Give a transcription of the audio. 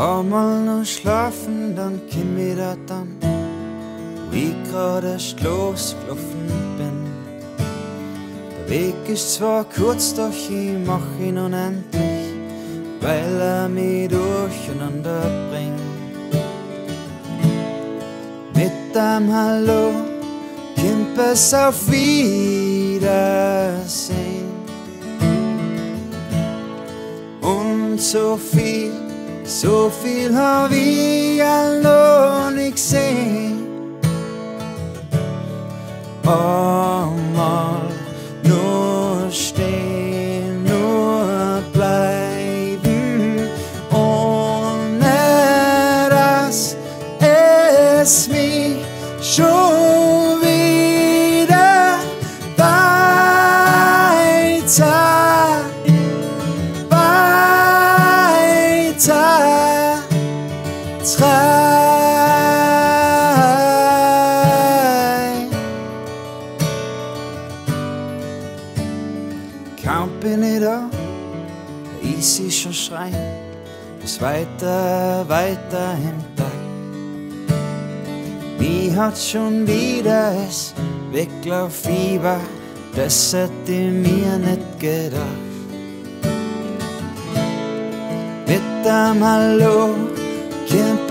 Einmal nur schlafen, dann komm wieder dann, wo ich gerade erst losgelaufen bin. Der Weg ist zwar kurz, doch ich mach ihn unendlich, weil mich durcheinander bringt. Mit einem Hallo kommt es auf Wiedersehen und so viel hab ich noch nicht gesehen. Einmal nur stehen, nur bleiben, ohne dass es mich schon wieder weiter treibt. Kaum bin ich da, ich seh schon schreien, bis weiter im Tag. Mich hat schon wieder es Weglauffieber, das hätte ich mir nicht gedacht. Mit einem Hallo kommt